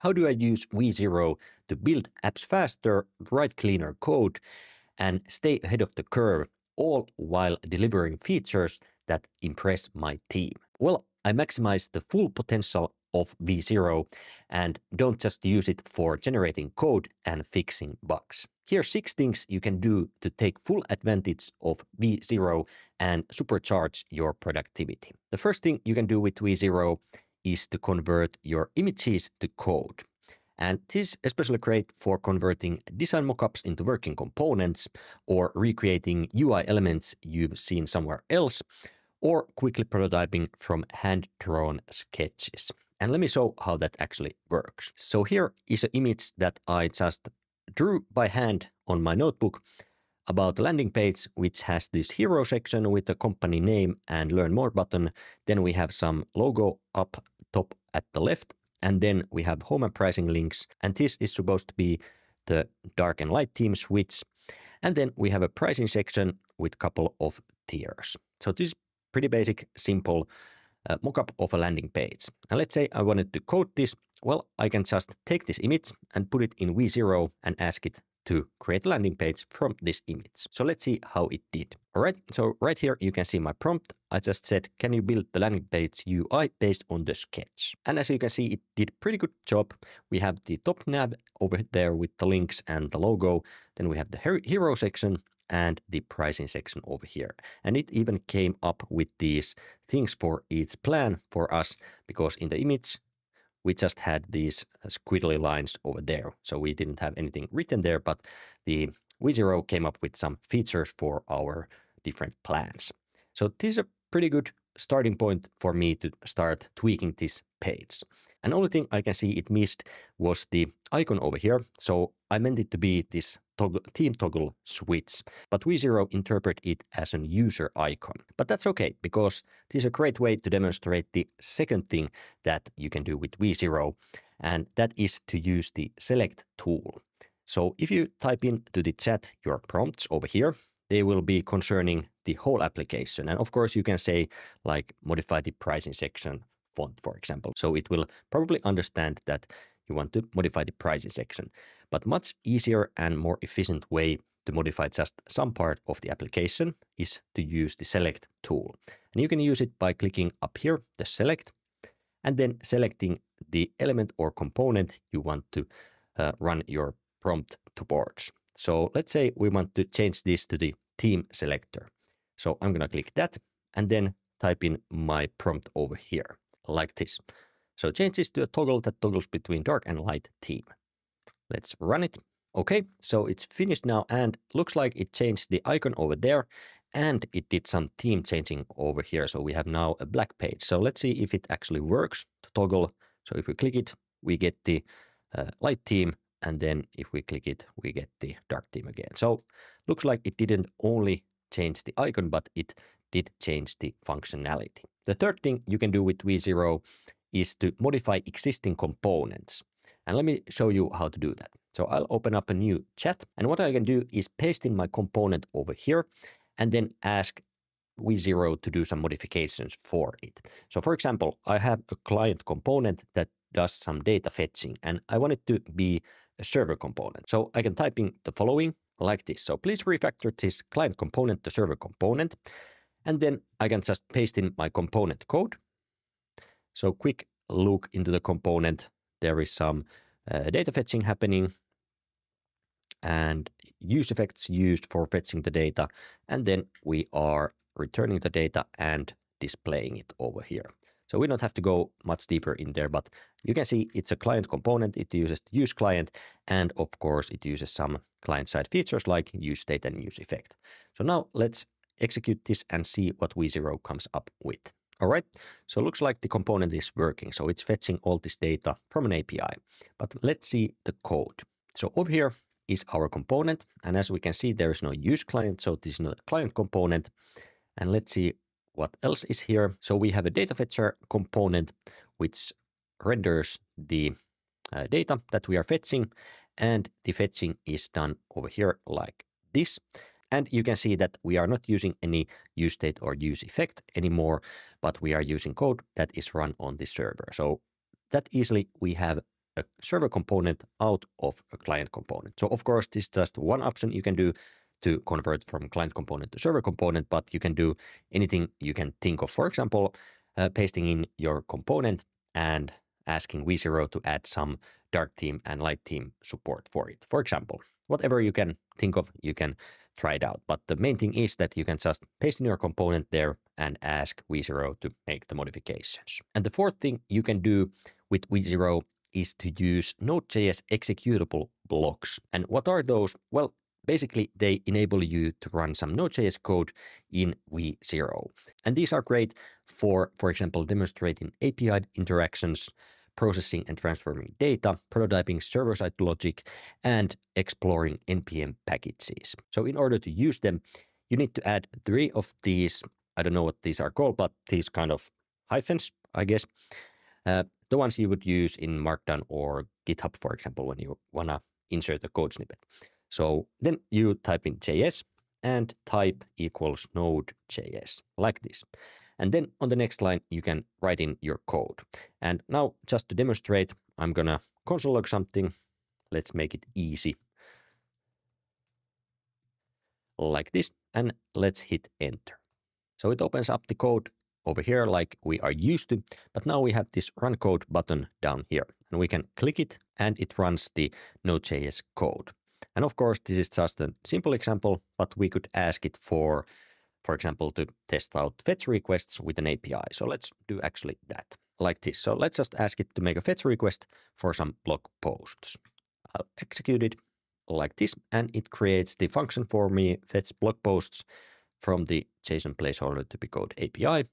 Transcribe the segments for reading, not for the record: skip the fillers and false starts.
How do I use v0 to build apps faster, write cleaner code, and stay ahead of the curve, all while delivering features that impress my team? Well, I maximize the full potential of v0 and don't just use it for generating code and fixing bugs. Here are 6 things you can do to take full advantage of v0 and supercharge your productivity. The first thing you can do with v0 is to convert your images to code. And this is especially great for converting design mockups into working components, or recreating UI elements you've seen somewhere else, or quickly prototyping from hand-drawn sketches. And let me show how that actually works. So here is an image that I just drew by hand on my notebook about a landing page, which has this hero section with the company name and learn more button. Then we have some logo up top at the left, and then we have home and pricing links. And this is supposed to be the dark and light theme switch. And then we have a pricing section with a couple of tiers. So this is pretty basic, simple mockup of a landing page. And let's say I wanted to code this. Well, I can just take this image and put it in v0 and ask it to create a landing page from this image. So let's see how it did. All right, so right here you can see my prompt. I just said, can you build the landing page UI based on the sketch? And as you can see, it did a pretty good job. We have the top nav over there with the links and the logo. Then we have the hero section and the pricing section over here. And it even came up with these things for each plan for us, because in the image, we just had these squiggly lines over there. So we didn't have anything written there, but the v0 came up with some features for our different plans. So this is a pretty good starting point for me to start tweaking this page. And only thing I can see it missed was the icon over here. So I meant it to be this theme toggle switch, but v0 interpret it as a user icon. But that's okay, because this is a great way to demonstrate the second thing that you can do with v0, and that is to use the select tool. So if you type into the chat your prompts over here, they will be concerning the whole application. And of course you can say, like, modify the pricing section font, for example. So it will probably understand that you want to modify the pricing section, but much easier and more efficient way to modify just some part of the application is to use the select tool. And you can use it by clicking up here, the select, and then selecting the element or component you want to run your prompt towards. So let's say we want to change this to the theme selector. So I'm going to click that and then type in my prompt over here like this. So change this to a toggle that toggles between dark and light theme. Let's run it. Okay, so it's finished now and looks like it changed the icon over there, and it did some theme changing over here. So we have now a black page. So let's see if it actually works to toggle. So if we click it, we get the light theme, and then if we click it, we get the dark theme again. So looks like it didn't only change the icon, but it did change the functionality. The third thing you can do with v0 is to modify existing components. And let me show you how to do that. So I'll open up a new chat, and what I can do is paste in my component over here and then ask v0 to do some modifications for it. So for example, I have a client component that does some data fetching, and I want it to be a server component. So I can type in the following like this. So please refactor this client component to server component. And then I can just paste in my component code. So quick look into the component. There is some data fetching happening and use effects used for fetching the data. And then we are returning the data and displaying it over here. So we don't have to go much deeper in there, but you can see it's a client component. It uses the use client, and of course it uses some client-side features like use state and use effect. So now let's execute this and see what v0 comes up with. All right, so it looks like the component is working. So it's fetching all this data from an API, but let's see the code. So over here is our component, and as we can see, there is no use client, so this is not a client component. And let's see what else is here. So we have a data fetcher component, which renders the data that we are fetching, and the fetching is done over here like this. And you can see that we are not using any use state or use effect anymore, but we are using code that is run on the server. So that easily we have a server component out of a client component. So of course, this is just one option you can do to convert from client component to server component, but you can do anything you can think of. For example, pasting in your component and asking v0 to add some dark team and light team support for it. For example, whatever you can think of, you can try it out. But the main thing is that you can just paste in your component there and ask v0 to make the modifications. And the fourth thing you can do with v0 is to use Node.js executable blocks. And what are those? Well, basically, they enable you to run some Node.js code in v0. And these are great for example, demonstrating API interactions, processing and transforming data, prototyping server-side logic, and exploring NPM packages. So in order to use them, you need to add three of these, I don't know what these are called, but these kind of hyphens, I guess. The ones you would use in Markdown or GitHub, for example, when you want to insert a code snippet. So then you type in JS and type equals Node.js like this. And then on the next line, you can write in your code. And now just to demonstrate, I'm going to console log something. Let's make it easy like this. And let's hit enter. So it opens up the code over here like we are used to. But now we have this run code button down here and we can click it and it runs the Node.js code. And of course, this is just a simple example, but we could ask it for example, to test out fetch requests with an API. So let's do actually that like this. So let's just ask it to make a fetch request for some blog posts. I'll execute it like this, and it creates the function for me, fetch blog posts from the JSON placeholder to be called API,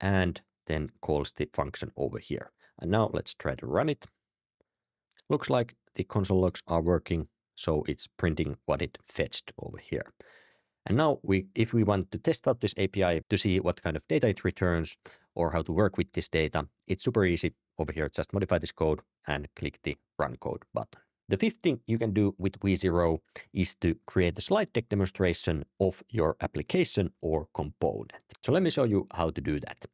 and then calls the function over here. And now let's try to run it. Looks like the console logs are working. So it's printing what it fetched over here. And now if we want to test out this API to see what kind of data it returns or how to work with this data, it's super easy over here. Just modify this code and click the run code button. The fifth thing you can do with v0 is to create a slide deck demonstration of your application or component. So let me show you how to do that.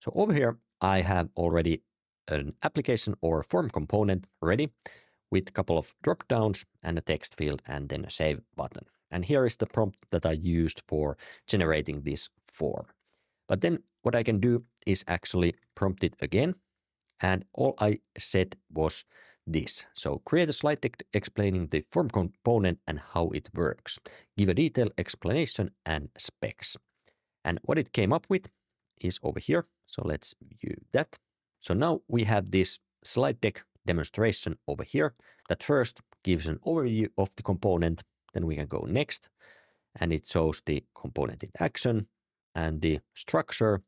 So over here, I have already an application or form component ready, with a couple of drop downs and a text field and then a save button. And here is the prompt that I used for generating this form. But then what I can do is actually prompt it again. And all I said was this. So create a slide deck explaining the form component and how it works. Give a detailed explanation and specs. And what it came up with is over here. So let's view that. So now we have this slide deck demonstration over here that first gives an overview of the component. Then we can go next and it shows the component in action and the structure,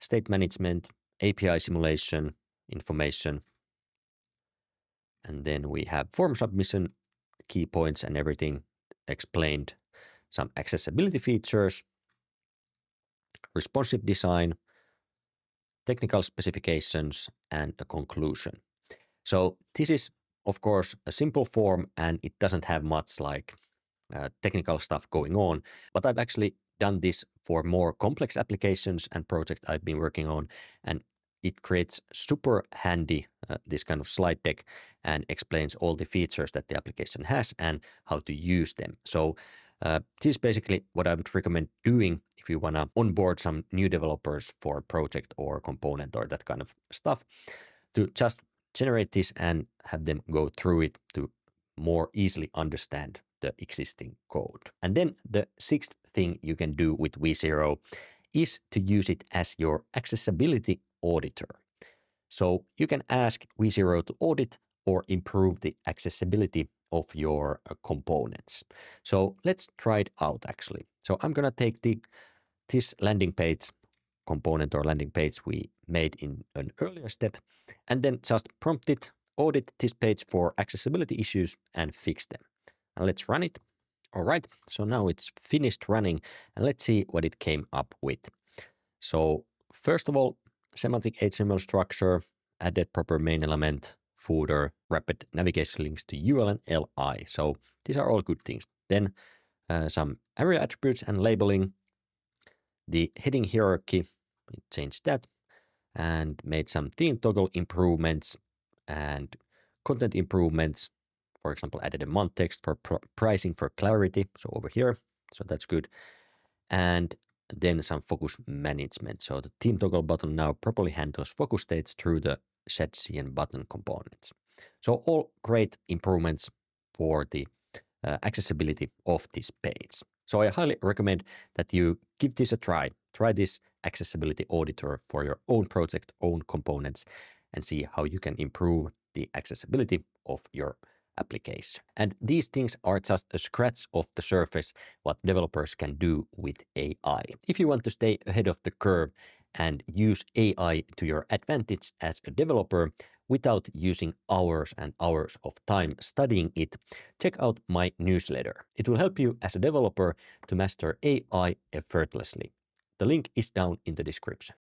state management, API simulation, information. And then we have form submission, key points and everything explained, some accessibility features, responsive design, technical specifications and the conclusion. So this is, of course, a simple form and it doesn't have much like technical stuff going on, but I've actually done this for more complex applications and projects I've been working on, and it creates super handy this kind of slide deck and explains all the features that the application has and how to use them. So this is basically what I would recommend doing if you want to onboard some new developers for a project or a component or that kind of stuff, to just generate this and have them go through it to more easily understand the existing code. And then the sixth thing you can do with v0 is to use it as your accessibility auditor. So you can ask v0 to audit or improve the accessibility of your components. So let's try it out actually. So I'm going to take this landing page component or landing page we made in an earlier step, and then just prompt it, audit this page for accessibility issues and fix them. And let's run it. All right, so now it's finished running and let's see what it came up with. So first of all, semantic HTML structure, added proper main element, footer, rapid navigation links to UL and LI. So these are all good things. Then some area attributes and labeling, the heading hierarchy, it changed that, and made some theme toggle improvements and content improvements. For example, added a month text for pricing for clarity. So over here, so that's good. And then some focus management. So the team toggle button now properly handles focus states through the set CN button components. So all great improvements for the accessibility of this page. So I highly recommend that you give this a try. Try this accessibility auditor for your own project, own components, and see how you can improve the accessibility of your application. And these things are just a scratch of the surface what developers can do with AI. If you want to stay ahead of the curve and use AI to your advantage as a developer without using hours and hours of time studying it, check out my newsletter. It will help you as a developer to master AI effortlessly. The link is down in the description.